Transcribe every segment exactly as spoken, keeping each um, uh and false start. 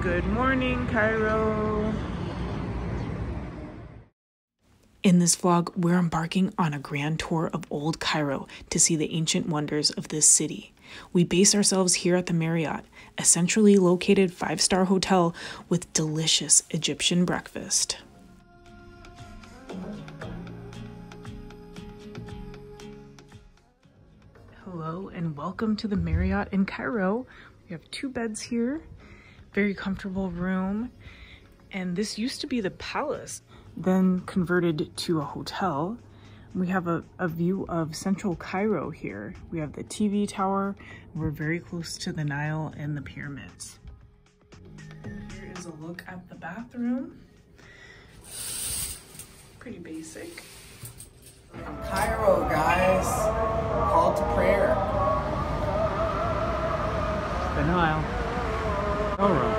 Good morning, Cairo. In this vlog, we're embarking on a grand tour of Old Cairo to see the ancient wonders of this city. We base ourselves here at the Marriott, a centrally located five-star hotel with delicious Egyptian breakfast. Hello and welcome to the Marriott in Cairo. We have two beds here, very comfortable room, and this used to be the palace, then converted to a hotel. We have a, a view of central Cairo here. We have the T V tower. We're very close to the Nile and the pyramids. Here is a look at the bathroom. Pretty basic. Cairo, guys. Call to prayer. The Nile. Cairo.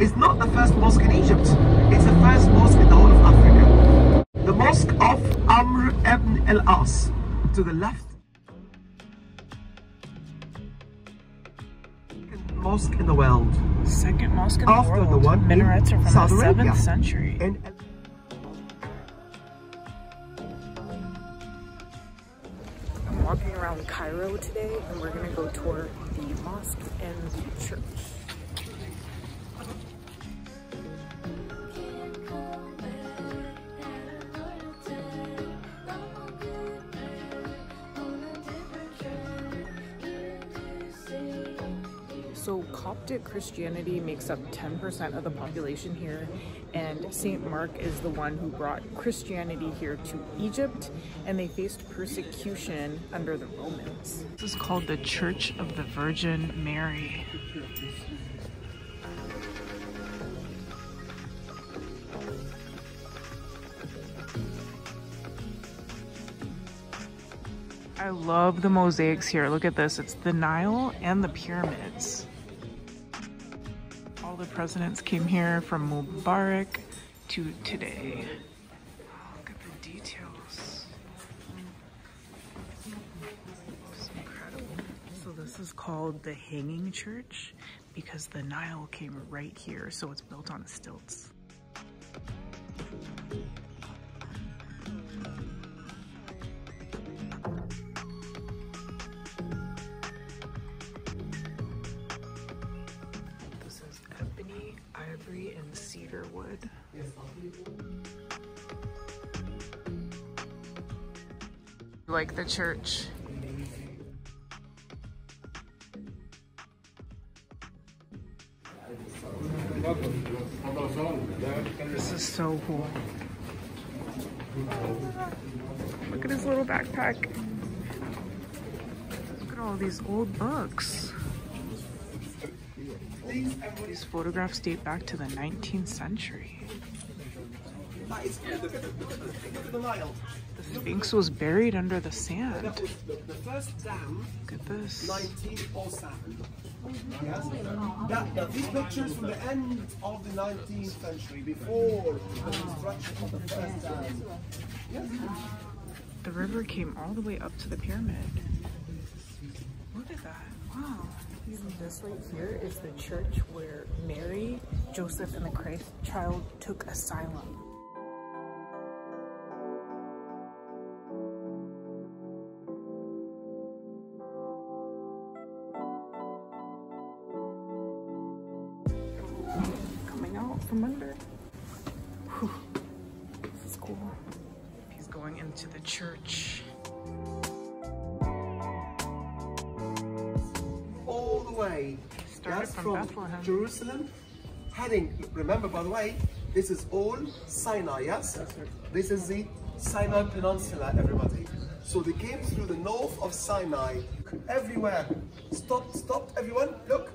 It's not the first mosque in Egypt. It's the first mosque in the whole of Africa. The Mosque of Amr Ibn El As, to the left. Second mosque in the world. Second mosque in the After world. After the one minarets are from Saudi the seventh Arabia. Century. In I'm walking around Cairo today, and we're gonna go tour the mosque and the church. So Coptic Christianity makes up ten percent of the population here, and Saint Mark is the one who brought Christianity here to Egypt, and they faced persecution under the Romans. This is called the Church of the Virgin Mary. I love the mosaics here. Look at this, it's the Nile and the pyramids. All the presidents came here from Mubarak to today. Look at the details. It's incredible. So this is called the Hanging Church because the Nile came right here, so it's built on stilts. And cedar wood. Like the church. This is so cool. Look at his little backpack. Look at all these old books. These photographs date back to the nineteenth century. The Sphinx was buried under the sand. Look at this. These pictures from the end of the nineteenth century, before the construction of the first dam. The river came all the way up to the pyramid. Look at that. Wow. This right here is the church where Mary, Joseph, and the Christ child took asylum. Coming out from under. Whew. This is cool. He's going into the church. Way. Started That's from, from Jerusalem, heading, remember by the way, this is all Sinai, yes? Yes, sir. This is the Sinai Peninsula, everybody. So they came through the north of Sinai, everywhere. Stop, stop, everyone, look.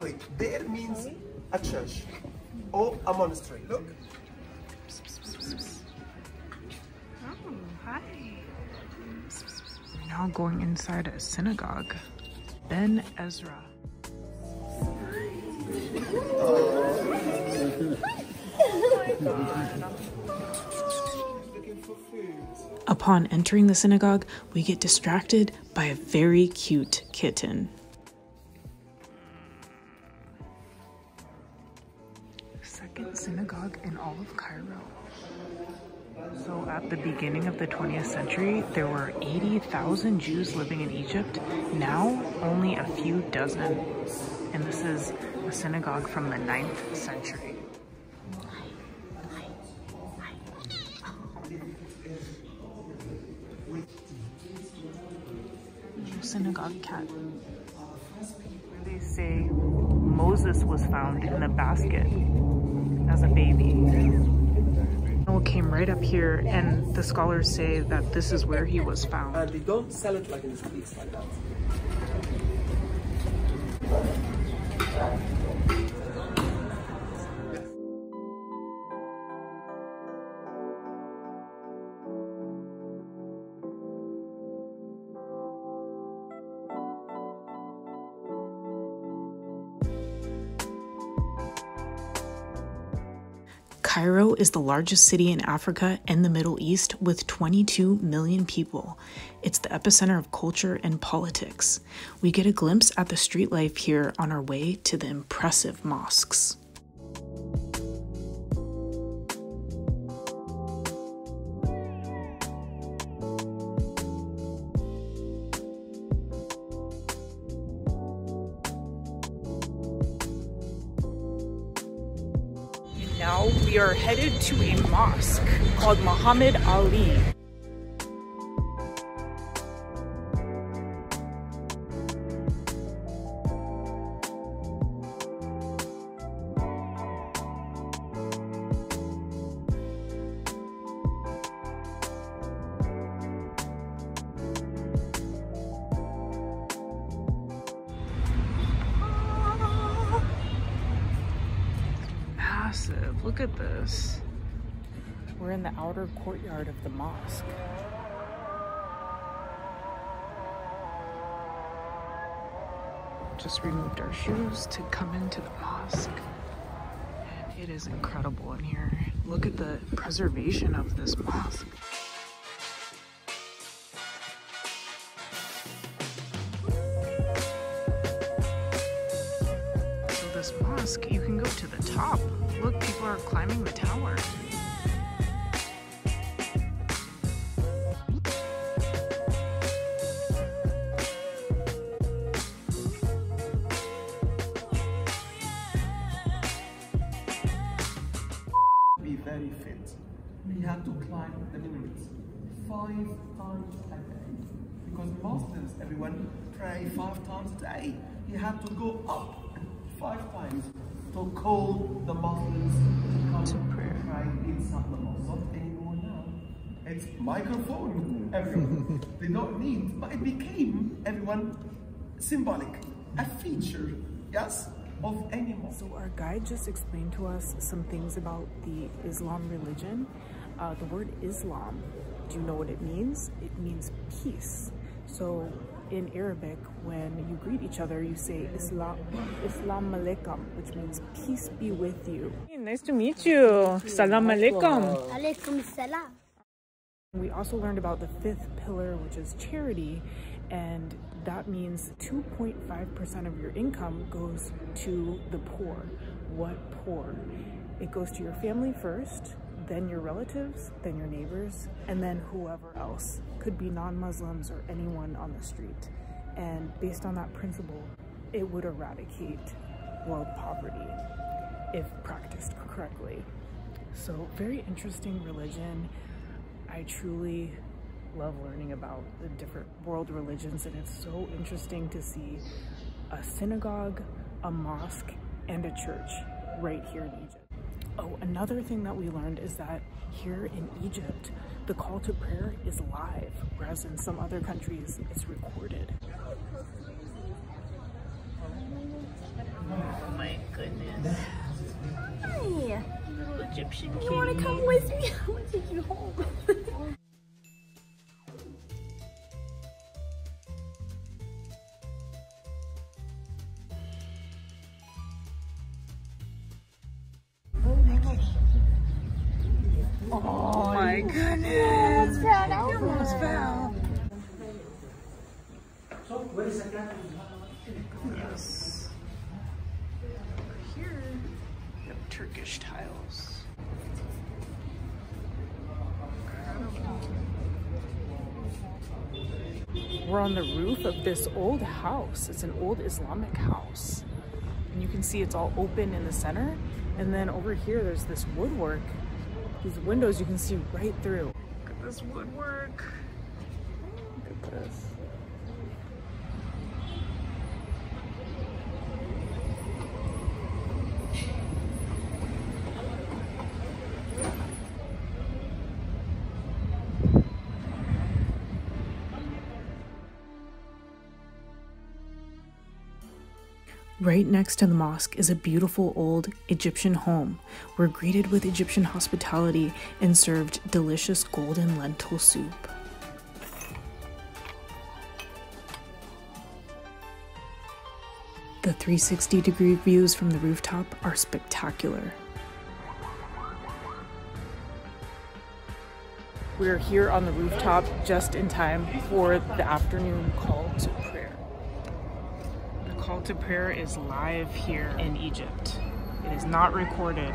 Wait, there means a church or a monastery, look. Oh, hi. We're now going inside a synagogue. Ben Ezra. Oh my God. Upon entering the synagogue, we get distracted by a very cute kitten. Second synagogue in all of Cairo. So at the beginning of the twentieth century, there were eighty thousand Jews living in Egypt. Now, only a few dozen. And this is a synagogue from the ninth century. Synagogue cat. They say Moses was found in a basket as a baby. Noah came right up here, and the scholars say that this is where he was found. Uh, they don't sell it like in the streets like that. Cairo is the largest city in Africa and the Middle East with twenty-two million people. It's the epicenter of culture and politics. We get a glimpse at the street life here on our way to the impressive mosques. Now we are headed to a mosque called Muhammad Ali. Look at this. We're in the outer courtyard of the mosque. Just removed our shoes to come into the mosque. And it is incredible in here. Look at the preservation of this mosque. So this mosque, you can go to the top. Look, people are climbing the tower. Be very fit. We have to climb the minarets five times a day. Because Muslims, everyone pray five times a day. You have to go up five times. So call the Muslims to come to prayer. Right inside the mosque. Not anymore now. It's microphone. Everyone. They don't need. But it became everyone symbolic, a feature. Yes, of any mosque. So our guide just explained to us some things about the Islam religion. Uh, the word Islam. Do you know what it means? It means peace. So. In Arabic, when you greet each other, you say Islam, Islam alaikum, which means peace be with you. Hey, nice to meet you. Assalamu alaikum. Alaikum salaam. We also learned about the fifth pillar, which is charity, and that means two point five percent of your income goes to the poor. What poor? It goes to your family first, then your relatives, then your neighbors, and then whoever else. Could be non-Muslims or anyone on the street. And based on that principle, it would eradicate world poverty if practiced correctly. So, very interesting religion. I truly love learning about the different world religions, and it's so interesting to see a synagogue, a mosque, and a church right here in Egypt. Oh, another thing that we learned is that here in Egypt, the call to prayer is live, whereas in some other countries, it's recorded. Oh my goodness. Hi! Little Egyptian kid. You want to come with me? I want to take you home. Oh my goodness! I almost fell. So, where is the camera? Yes. Over here, we have Turkish tiles. We're on the roof of this old house. It's an old Islamic house. And you can see it's all open in the center. And then over here, there's this woodwork. These windows you can see right through. Look at this woodwork. Look at this. Right next to the mosque is a beautiful old Egyptian home. We're greeted with Egyptian hospitality and served delicious golden lentil soup. The three sixty degree views from the rooftop are spectacular. We're here on the rooftop just in time for the afternoon call to prayer. Call to prayer is live here in Egypt. It is not recorded.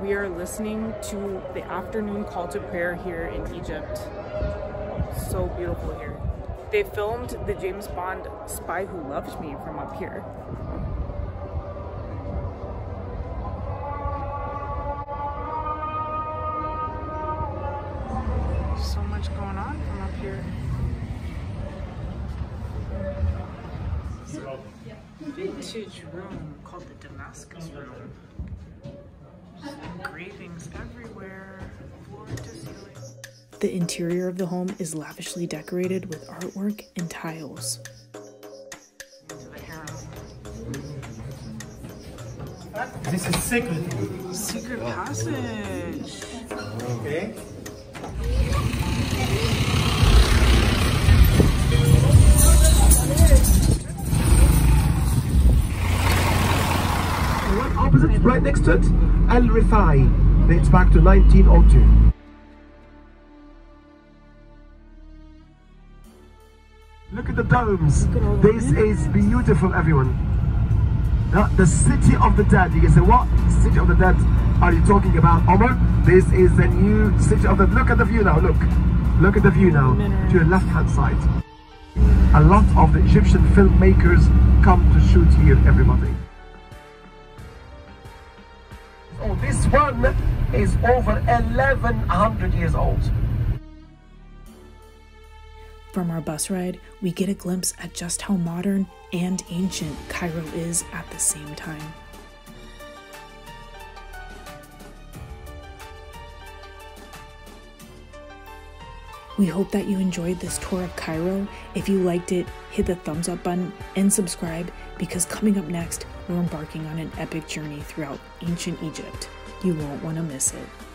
We are listening to the afternoon call to prayer here in Egypt. So beautiful here. They filmed the James Bond Spy Who Loved Me from up here. Vintage room called the Damascus Room. Engravings everywhere. Floor to ceiling. The interior of the home is lavishly decorated with artwork and tiles. To the harem. This is secret. Secret passage. Okay. Opposite, right next to it, El Rifai, dates back to nineteen oh two. Look at the domes. This is beautiful, everyone. Now, the city of the dead. You can say, what city of the dead are you talking about, Omar? This is the new city of the dead. Look at the view now, look. Look at the view now, to your left-hand side. A lot of the Egyptian filmmakers come to shoot here, everybody. Oh, this one is over eleven hundred years old. From our bus ride, we get a glimpse at just how modern and ancient Cairo is at the same time. We hope that you enjoyed this tour of Cairo. If you liked it, hit the thumbs up button and subscribe, because coming up next, we're embarking on an epic journey throughout ancient Egypt. You won't want to miss it.